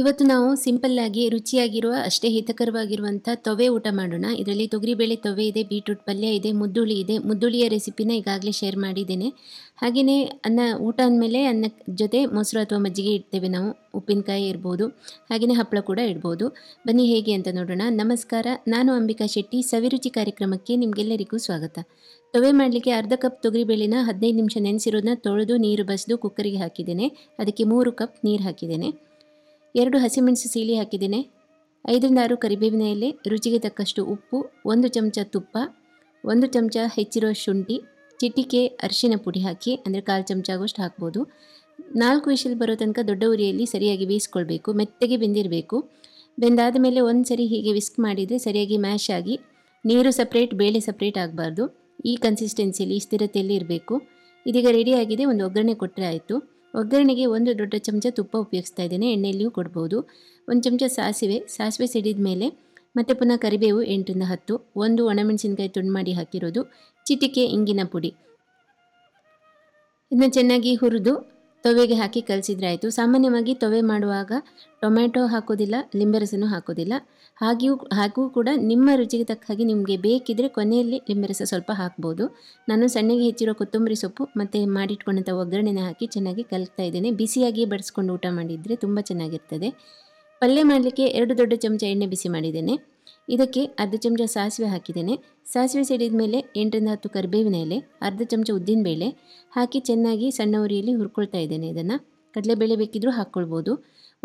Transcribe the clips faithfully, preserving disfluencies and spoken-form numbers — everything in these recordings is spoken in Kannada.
ಇವತ್ತು ನಾವು ಸಿಂಪಲ್ ಆಗಿ ರುಚಿಯಾಗಿರುವ ಅಷ್ಟೇ ಹಿತಕರವಾಗಿರುವಂತ ತವೆ ಊಟ ಮಾಡೋಣ. ಇದರಲ್ಲಿ ತೊಗರಿ ಬೇಳೆ ತವೆ ಇದೆ, ಬೀಟ್ರೂಟ್ ಪಲ್ಯ ಇದೆ, ಮುದ್ದುಳಿ ಇದೆ. ಮುದ್ದುಳಿಯ ರೆಸಿಪಿನ ಈಗಾಗಲೇ ಶೇರ್ ಮಾಡಿದ್ದೇನೆ. ಹಾಗೇನೇ ಅನ್ನ ಊಟ ಅಂದಮೇಲೆ ಅನ್ನ ಜೊತೆ ಮೊಸರು ಅಥವಾ ಮಜ್ಜಿಗೆ ಇಡ್ತೇವೆ ನಾವು. ಉಪ್ಪಿನಕಾಯಿ ಇರ್ಬೋದು, ಹಾಗೇನೇ ಹಪ್ಪಳ ಕೂಡ ಇಡ್ಬೋದು. ಬನ್ನಿ ಹೇಗೆ ಅಂತ ನೋಡೋಣ. ನಮಸ್ಕಾರ, ನಾನು ಅಂಬಿಕಾ ಶೆಟ್ಟಿ. ಸವಿರುಚಿ ಕಾರ್ಯಕ್ರಮಕ್ಕೆ ನಿಮಗೆಲ್ಲರಿಗೂ ಸ್ವಾಗತ. ತವೆ ಮಾಡಲಿಕ್ಕೆ ಅರ್ಧ ಕಪ್ ತೊಗರಿಬೇಳೆನ ಹದಿನೈದು ನಿಮಿಷ ನೆನೆಸಿರೋದನ್ನ ತೊಳೆದು ನೀರು ಬಸಿದು ಕುಕ್ಕರಿಗೆ ಹಾಕಿದ್ದೇನೆ. ಅದಕ್ಕೆ ಮೂರು ಕಪ್ ನೀರು ಹಾಕಿದ್ದೇನೆ. ಎರಡು ಹಸಿಮೆಣಸು ಸೀಳಿ ಹಾಕಿದ್ದೇನೆ. ಐದರಿಂದ ಆರು ಕರಿಬೇವಿನ ಎಲೆ, ರುಚಿಗೆ ತಕ್ಕಷ್ಟು ಉಪ್ಪು, ಒಂದು ಚಮಚ ತುಪ್ಪ, ಒಂದು ಚಮಚ ಹೆಚ್ಚಿರೋ ಶುಂಠಿ, ಚಿಟಿಕೆ ಅರಿಶಿನ ಪುಡಿ ಹಾಕಿ, ಅಂದರೆ ಕಾಲು ಚಮಚ ಆಗೋಷ್ಟು ಹಾಕ್ಬೋದು. ನಾಲ್ಕು ವಿಷಲ್ ಬರೋ ತನಕ ದೊಡ್ಡ ಉರಿಯಲ್ಲಿ ಸರಿಯಾಗಿ ಬೇಯಿಸ್ಕೊಳ್ಬೇಕು. ಮೆತ್ತಗೆ ಬೆಂದಿರಬೇಕು. ಬೆಂದಾದ ಮೇಲೆ ಒಂದು ಸರಿ ಹೀಗೆ ವಿಸ್ಕ್ ಮಾಡಿದರೆ ಸರಿಯಾಗಿ ಮ್ಯಾಶ್ ಆಗಿ, ನೀರು ಸಪ್ರೇಟ್ ಬೇಳೆ ಸಪ್ರೇಟ್ ಆಗಬಾರ್ದು. ಈ ಕನ್ಸಿಸ್ಟೆನ್ಸಿಯಲ್ಲಿ, ಈ ಸ್ಥಿರತೆಯಲ್ಲಿ ಇರಬೇಕು. ಇದೀಗ ರೆಡಿಯಾಗಿದೆ. ಒಂದು ಒಗ್ಗರಣೆ ಕೊಟ್ಟರೆ ಆಯಿತು. ಒಗ್ಗರಣೆಗೆ ಒಂದು ದೊಡ್ಡ ಚಮಚ ತುಪ್ಪ ಉಪಯೋಗಿಸ್ತಾ ಇದ್ದೇನೆ. ಎಣ್ಣೆಯಲ್ಲಿಯೂ ಕೊಡ್ಬೋದು. ಒಂದು ಚಮಚ ಸಾಸಿವೆ, ಸಾಸಿವೆ ಸಿಡಿದ ಮೇಲೆ ಮತ್ತೆ ಪುನಃ ಕರಿಬೇವು ಎಂಟರಿಂದ ಹತ್ತು, ಒಂದು ಒಣಮೆಣಸಿನ್ಕಾಯಿ ತುಂಡು ಮಾಡಿ ಹಾಕಿರೋದು, ಚಿಟಿಕೆ ಇಂಗಿನ ಪುಡಿ. ಇದನ್ನ ಚೆನ್ನಾಗಿ ಹುರಿದು ತವೆಗೆ ಹಾಕಿ ಕಲಸಿದ್ರೆ ಆಯಿತು. ಸಾಮಾನ್ಯವಾಗಿ ತವೆ ಮಾಡುವಾಗ ಟೊಮೆಟೊ ಹಾಕೋದಿಲ್ಲ, ಲಿಂಬೆರಸನೂ ಹಾಕೋದಿಲ್ಲ. ಹಾಗೆಯೂ ಹಾಗೂ ಕೂಡ ನಿಮ್ಮ ರುಚಿಗೆ ತಕ್ಕ ಹಾಗೆ ನಿಮಗೆ ಬೇಕಿದ್ದರೆ ಕೊನೆಯಲ್ಲಿ ಲಿಂಬೆರಸ ಸ್ವಲ್ಪ ಹಾಕ್ಬೋದು. ನಾನು ಸಣ್ಣಗೆ ಹೆಚ್ಚಿರೋ ಕೊತ್ತಂಬರಿ ಸೊಪ್ಪು ಮತ್ತು ಮಾಡಿಟ್ಕೊಂಡಂಥ ಒಗ್ಗರಣೆನ ಹಾಕಿ ಚೆನ್ನಾಗಿ ಕಲಕ್ತಾ ಇದ್ದೇನೆ. ಬಿಸಿಯಾಗಿ ಬಡಿಸ್ಕೊಂಡು ಊಟ ಮಾಡಿದರೆ ತುಂಬ ಚೆನ್ನಾಗಿರ್ತದೆ. ಪಲ್ಯ ಮಾಡಲಿಕ್ಕೆ ಎರಡು ದೊಡ್ಡ ಚಮಚ ಎಣ್ಣೆ ಬಿಸಿ ಮಾಡಿದ್ದೇನೆ. ಇದಕ್ಕೆ ಅರ್ಧ ಚಮಚ ಸಾಸಿವೆ ಹಾಕಿದ್ದೇನೆ. ಸಾಸಿವೆ ಸಿಡಿದ ಮೇಲೆ ಎಂಟರಿಂದ ಹತ್ತು ಕರಿಬೇವಿನ ಎಲೆ, ಅರ್ಧ ಚಮಚ ಉದ್ದಿನಬೇಳೆ ಹಾಕಿ ಚೆನ್ನಾಗಿ ಸಣ್ಣ ಉರಿಯಲ್ಲಿ ಹುರ್ಕೊಳ್ತಾ ಇದ್ದೇನೆ. ಇದನ್ನು ಕಡಲೆಬೇಳೆ ಬೇಕಿದ್ರೂ ಹಾಕ್ಕೊಳ್ಬೋದು.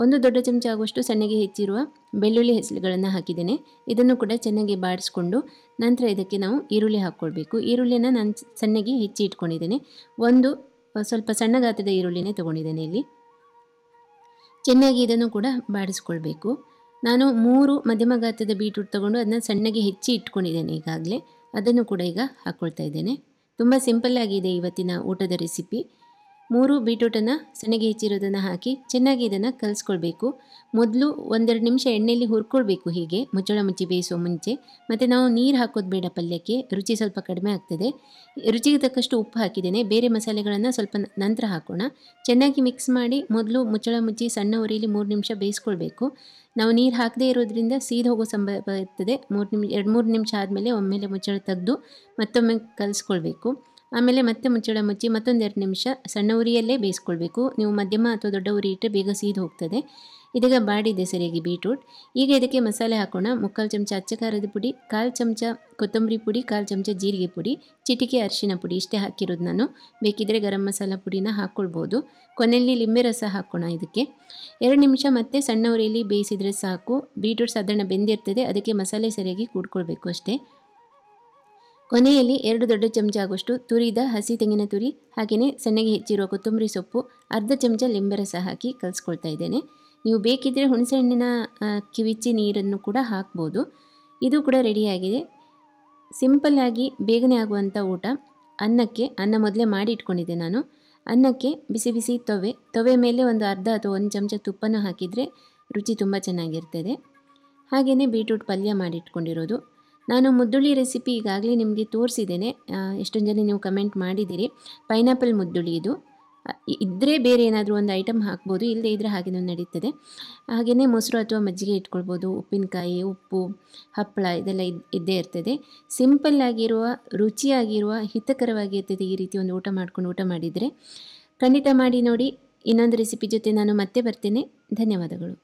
ಒಂದು ದೊಡ್ಡ ಚಮಚ ಆಗುವಷ್ಟು ಸಣ್ಣಗೆ ಹೆಚ್ಚಿರುವ ಬೆಳ್ಳುಳ್ಳಿ ಹೆಸರುಗಳನ್ನು ಹಾಕಿದ್ದೇನೆ. ಇದನ್ನು ಕೂಡ ಚೆನ್ನಾಗಿ ಬಾಡಿಸ್ಕೊಂಡು ನಂತರ ಇದಕ್ಕೆ ನಾವು ಈರುಳ್ಳಿ ಹಾಕ್ಕೊಳ್ಬೇಕು. ಈರುಳ್ಳಿನ ನಾನು ಸಣ್ಣಗೆ ಹೆಚ್ಚಿ ಇಟ್ಕೊಂಡಿದ್ದೇನೆ. ಒಂದು ಸ್ವಲ್ಪ ಸಣ್ಣ ಗಾತ್ರದ ಈರುಳ್ಳಿನೇ ತೊಗೊಂಡಿದ್ದೇನೆ. ಇಲ್ಲಿ ಚೆನ್ನಾಗಿ ಇದನ್ನು ಕೂಡ ಬಾಡಿಸ್ಕೊಳ್ಬೇಕು. ನಾನು ಮೂರು ಮಧ್ಯಮ ಗಾತ್ರದ ಬೀಟ್ರೂಟ್ ತೊಗೊಂಡು ಅದನ್ನ ಸಣ್ಣಗೆ ಹೆಚ್ಚಿ ಇಟ್ಕೊಂಡಿದ್ದೇನೆ ಈಗಾಗಲೇ. ಅದನ್ನು ಕೂಡ ಈಗ ಹಾಕ್ಕೊಳ್ತಾ ಇದ್ದೇನೆ. ತುಂಬ ಸಿಂಪಲ್ಲಾಗಿದೆ ಇವತ್ತಿನ ಊಟದ ರೆಸಿಪಿ. ಮೂರು ಬೀಟ್ರೂಟನ್ನು ಸಣ್ಣಗೆ ಹೆಚ್ಚಿರೋದನ್ನು ಹಾಕಿ ಚೆನ್ನಾಗಿ ಇದನ್ನು ಕಲಿಸ್ಕೊಳ್ಬೇಕು. ಮೊದಲು ಒಂದೆರಡು ನಿಮಿಷ ಎಣ್ಣೆಯಲ್ಲಿ ಹುರ್ಕೊಳ್ಬೇಕು, ಹೀಗೆ ಮುಚ್ಚಳ ಮುಚ್ಚಿ ಬೇಯಿಸೋ ಮುಂಚೆ. ಮತ್ತು ನಾವು ನೀರು ಹಾಕೋದು ಬೇಡ ಪಲ್ಯಕ್ಕೆ, ರುಚಿ ಸ್ವಲ್ಪ ಕಡಿಮೆ ಆಗ್ತದೆ. ರುಚಿಗೆ ತಕ್ಕಷ್ಟು ಉಪ್ಪು ಹಾಕಿದ್ದೇನೆ. ಬೇರೆ ಮಸಾಲೆಗಳನ್ನು ಸ್ವಲ್ಪ ನಂತರ ಹಾಕೋಣ. ಚೆನ್ನಾಗಿ ಮಿಕ್ಸ್ ಮಾಡಿ ಮೊದಲು ಮುಚ್ಚಳ ಮುಚ್ಚಿ ಸಣ್ಣ ಉರಿಯಲ್ಲಿ ಮೂರು ನಿಮಿಷ ಬೇಯಿಸ್ಕೊಳ್ಬೇಕು. ನಾವು ನೀರು ಹಾಕದೇ ಇರೋದ್ರಿಂದ ಸೀದು ಹೋಗೋ ಸಂಭವ ಇರ್ತದೆ. ಮೂರು ನಿಮಿಷ ಎರಡು ಮೂರು ನಿಮಿಷ ಆದಮೇಲೆ ಒಮ್ಮೆಲೆ ಮುಚ್ಚಳ ತೆಗೆದು ಮತ್ತೊಮ್ಮೆ ಕಲಿಸ್ಕೊಳ್ಬೇಕು. ಆಮೇಲೆ ಮತ್ತೆ ಮುಚ್ಚಳ ಮುಚ್ಚಿ ಮತ್ತೊಂದೆರಡು ನಿಮಿಷ ಸಣ್ಣ ಉರಿಯಲ್ಲೇ ಬೇಯಿಸ್ಕೊಳ್ಬೇಕು. ನೀವು ಮಧ್ಯಮ ಅಥವಾ ದೊಡ್ಡ ಉರಿ ಇಟ್ಟರೆ ಬೇಗ ಸೀದು ಹೋಗ್ತದೆ. ಇದೀಗ ಬಾಡಿದೆ ಸರಿಯಾಗಿ ಬೀಟ್ರೂಟ್. ಈಗ ಇದಕ್ಕೆ ಮಸಾಲೆ ಹಾಕೋಣ. ಮುಕ್ಕಾಲು ಚಮಚ ಅಚ್ಚ ಖಾರದ ಪುಡಿ, ಕಾಲು ಚಮಚ ಕೊತ್ತಂಬರಿ ಪುಡಿ, ಕಾಲು ಚಮಚ ಜೀರಿಗೆ ಪುಡಿ, ಚಿಟಿಕೆ ಅರಿಶಿನ ಪುಡಿ ಇಷ್ಟೇ ಹಾಕಿರೋದು ನಾನು. ಬೇಕಿದ್ದರೆ ಗರಂ ಮಸಾಲ ಪುಡಿನ ಹಾಕ್ಕೊಳ್ಬೋದು. ಕೊನೆಯಲ್ಲಿ ಲಿಂಬೆ ರಸ ಹಾಕೋಣ ಇದಕ್ಕೆ. ಎರಡು ನಿಮಿಷ ಮತ್ತೆ ಸಣ್ಣ ಉರಿಯಲ್ಲಿ ಬೇಯಿಸಿದರೆ ಸಾಕು. ಬೀಟ್ರೂಟ್ ಸಾಧಾರಣ ಬೆಂದಿರ್ತದೆ, ಅದಕ್ಕೆ ಮಸಾಲೆ ಸರಿಯಾಗಿ ಕೂಡ್ಕೊಳ್ಬೇಕು ಅಷ್ಟೇ. ಕೊನೆಯಲ್ಲಿ ಎರಡು ದೊಡ್ಡ ಚಮಚ ಆಗುವಷ್ಟು ತುರಿದ ಹಸಿ ತೆಂಗಿನ ತುರಿ, ಹಾಗೆಯೇ ಸಣ್ಣಗೆ ಹೆಚ್ಚಿರುವ ಕೊತ್ತಂಬರಿ ಸೊಪ್ಪು, ಅರ್ಧ ಚಮಚ ಲಿಂಬೆ ರಸ ಹಾಕಿ ಕಲಿಸ್ಕೊಳ್ತಾ ಇದ್ದೇನೆ. ನೀವು ಬೇಕಿದ್ದರೆ ಹುಣಸೆಹಣ್ಣಿನ ಕಿವಿಚ್ಚಿ ನೀರನ್ನು ಕೂಡ ಹಾಕ್ಬೋದು. ಇದು ಕೂಡ ರೆಡಿಯಾಗಿದೆ. ಸಿಂಪಲ್ಲಾಗಿ ಬೇಗನೆ ಆಗುವಂಥ ಊಟ. ಅನ್ನಕ್ಕೆ ಅನ್ನ ಮೊದಲೇ ಮಾಡಿ ಇಟ್ಕೊಂಡಿದ್ದೆ ನಾನು. ಅನ್ನಕ್ಕೆ ಬಿಸಿ ಬಿಸಿ ತವೆ, ತವೆ ಮೇಲೆ ಒಂದು ಅರ್ಧ ಅಥವಾ ಒಂದು ಚಮಚ ತುಪ್ಪನೂ ಹಾಕಿದರೆ ರುಚಿ ತುಂಬ ಚೆನ್ನಾಗಿರ್ತದೆ. ಹಾಗೆಯೇ ಬೀಟ್ರೂಟ್ ಪಲ್ಯ ಮಾಡಿಟ್ಕೊಂಡಿರೋದು. ನಾನು ಮುದ್ದುಳಿ ರೆಸಿಪಿ ಈಗಾಗಲೇ ನಿಮಗೆ ತೋರಿಸಿದ್ದೇನೆ. ಎಷ್ಟೊಂದು ಜನ ನೀವು ಕಮೆಂಟ್ ಮಾಡಿದ್ದೀರಿ. ಪೈನಾಪಲ್ ಮುದ್ದುಳಿ ಇದು. ಇದ್ದರೆ ಬೇರೆ ಏನಾದರೂ ಒಂದು ಐಟಮ್ ಹಾಕ್ಬೋದು, ಇಲ್ಲದೇ ಇದ್ದರೆ ಹಾಗೇನೂ ನಡೀತದೆ. ಹಾಗೆಯೇ ಮೊಸರು ಅಥವಾ ಮಜ್ಜಿಗೆ ಇಟ್ಕೊಳ್ಬೋದು. ಉಪ್ಪಿನಕಾಯಿ, ಉಪ್ಪು, ಹಪ್ಪಳ ಇದೆಲ್ಲ ಇದ್ದೇ ಇರ್ತದೆ. ಸಿಂಪಲ್ಲಾಗಿರುವ, ರುಚಿಯಾಗಿರುವ, ಹಿತಕರವಾಗಿರ್ತದೆ. ಈ ರೀತಿ ಒಂದು ಊಟ ಮಾಡ್ಕೊಂಡು ಊಟ ಮಾಡಿದರೆ ಖಂಡಿತ ಮಾಡಿ ನೋಡಿ. ಇನ್ನೊಂದು ರೆಸಿಪಿ ಜೊತೆ ನಾನು ಮತ್ತೆ ಬರ್ತೇನೆ. ಧನ್ಯವಾದಗಳು.